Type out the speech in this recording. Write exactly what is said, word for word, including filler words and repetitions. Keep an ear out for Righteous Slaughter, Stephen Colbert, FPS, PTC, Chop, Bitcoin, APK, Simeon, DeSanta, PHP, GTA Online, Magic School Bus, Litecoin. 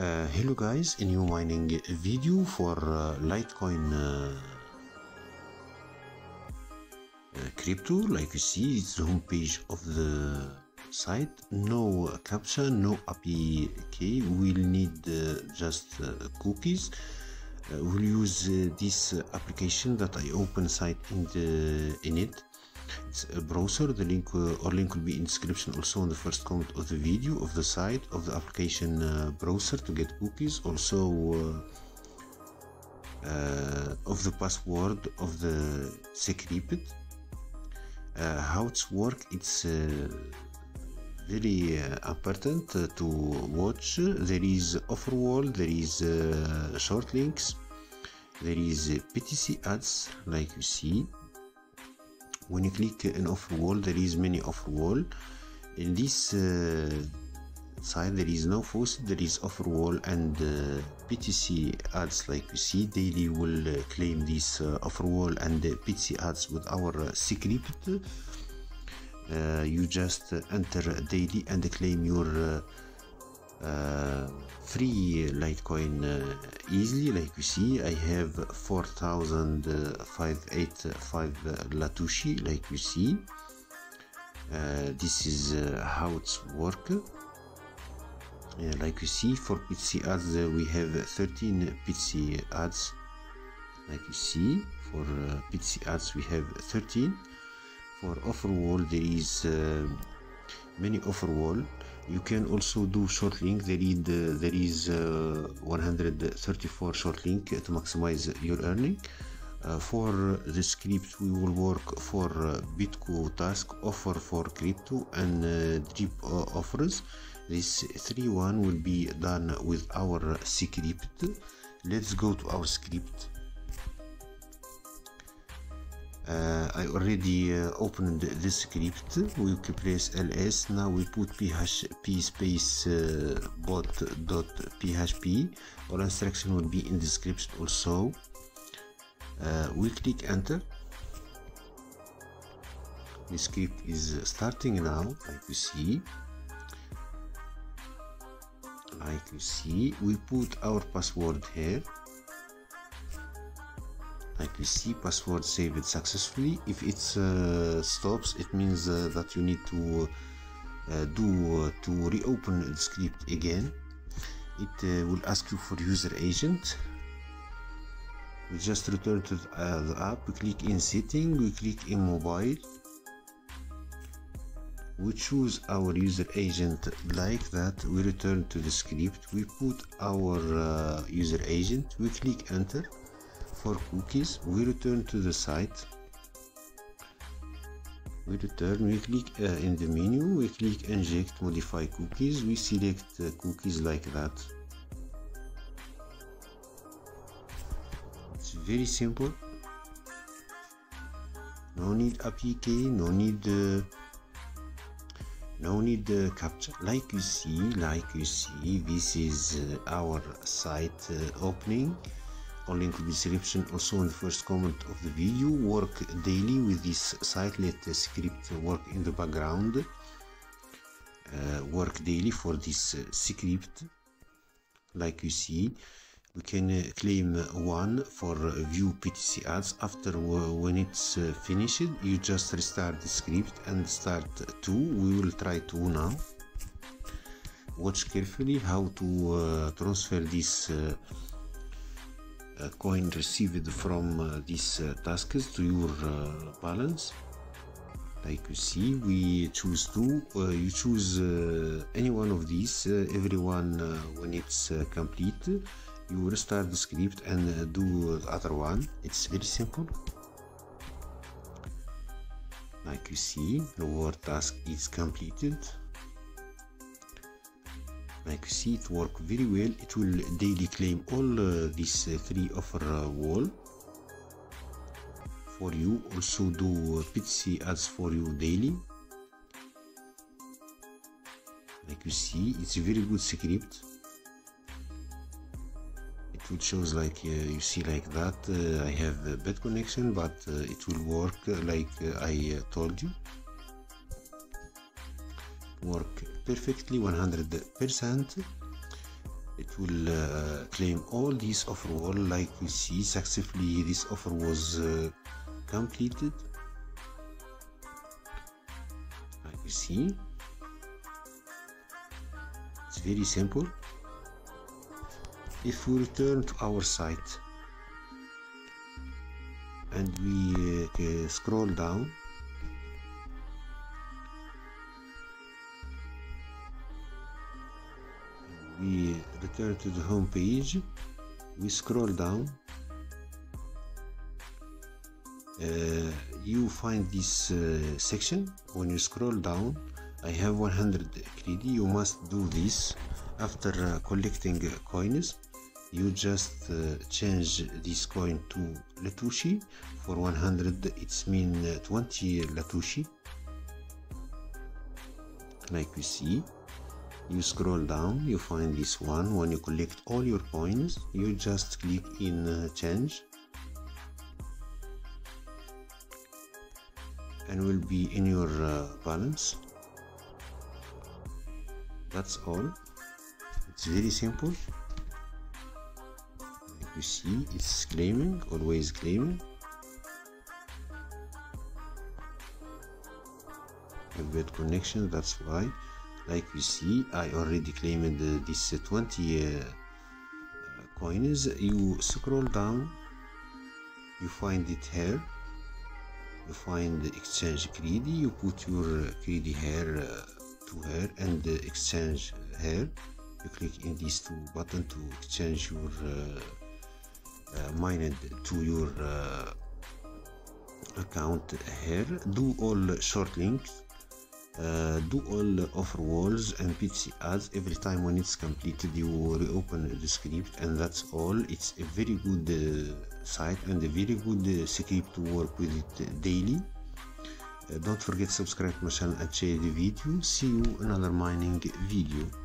Uh, hello guys, a new mining video for uh, Litecoin uh, uh, crypto. Like you see, it's the homepage of the site. No captcha, no A P K. We'll need uh, just uh, cookies. Uh, we'll use uh, this uh, application that I open site in the in it. It's a browser. The link uh, or link will be in description, also in the first comment of the video, of the site, of the application uh, browser to get cookies, also uh, uh, of the password of the secret. Uh, how it's work, it's uh, very uh, important uh, to watch. There is offer wall, there is uh, short links, there is uh, P T C ads, like you see. When you click an offer wall, there is many offer wall. In this uh, side, there is no faucet, there is offer wall and uh, P T C ads, like you see. Daily will uh, claim this uh, offer wall and uh, P T C ads with our uh, secret. Uh, you just uh, enter daily and claim your uh, uh, free Litecoin uh, easily, like you see. I have four thousand five hundred eighty-five Latushi, like you see. Uh, this is uh, how it's work. Uh, like you see, for P T C ads, uh, we have thirteen P T C ads, like you see. For uh, P T C ads, we have thirteen. For offer wall, there is uh, many offer wall. You can also do short link. There is, uh, there is uh, one hundred thirty-four short link to maximize your earning. Uh, for the script, we will work for uh, Bitcoin task, offer for crypto, and uh, drip uh, offers. This three one will be done with our script. Let's go to our script. Uh, I already uh, opened the script. We can place ls. Now we put php space uh, bot dot php. All instruction will be in the description also. Uh, we click enter. The script is starting now, like you see. Like you see, we put our password here. Like you see, password saved successfully. If it uh, stops, it means uh, that you need to uh, do uh, to reopen the script again. It uh, will ask you for user agent. We just return to uh, the app. We click in setting, we click in mobile, we choose our user agent. Like that, we return to the script, we put our uh, user agent, we click enter. For cookies, we return to the site. We return, we click uh, in the menu, we click inject, modify cookies, we select uh, cookies, like that. It's very simple. No need A P K, no need uh, no need uh, captcha. Like you see, like you see, this is uh, our site uh, opening. Link in the description, also in the first comment of the video. Work daily with this site. Let the script work in the background. Uh, work daily for this uh, script. Like you see, we can uh, claim one for uh, view P T C ads. After uh, when it's uh, finished, you just restart the script and start two. We will try two now. Watch carefully how to uh, transfer this Uh, coin received from uh, these uh, tasks to your uh, balance. Like you see, we choose two. Uh, you choose uh, any one of these. Uh, everyone, uh, when it's uh, complete, you restart the script and uh, do the other one. It's very simple. Like you see, reward task is completed. Like you see, it works very well. It will daily claim all uh, these uh, three offer uh, wall for you. Also do uh, P T C ads for you daily. Like you see, it's a very good script. It will shows like uh, you see, like that. Uh, I have a bad connection, but uh, it will work uh, like uh, I uh, told you. Work perfectly one hundred percent. it will uh, claim all these offer wall. Like we see, successfully this offer was uh, completed. Like we see, it's very simple. If we return to our site and we uh, uh, scroll down, we return to the home page, we scroll down, uh, you find this uh, section. When you scroll down, I have one hundred credit. You must do this after uh, collecting uh, coins. You just uh, change this coin to Latushi. For one hundred it's mean uh, twenty Latushi. Like you see, you scroll down, you find this one. When you collect all your coins, you just click in uh, change, and will be in your uh, balance. That's all. It's very simple. Like you see, it's claiming, always claiming. A bad connection, that's why. Like you see, I already claimed uh, this uh, twenty uh, uh, coins. You scroll down, you find it here. You find exchange greedy. You put your greedy here uh, to here and uh, exchange here. You click in these two button to exchange your uh, uh, mined to your uh, account here. Do all short links. Uh, do all offer walls and P T C ads. Every time when it's completed, you reopen the script, and that's all. It's a very good uh, site and a very good uh, script to work with it daily. Uh, don't forget to subscribe to my channel and share the video. See you in another mining video.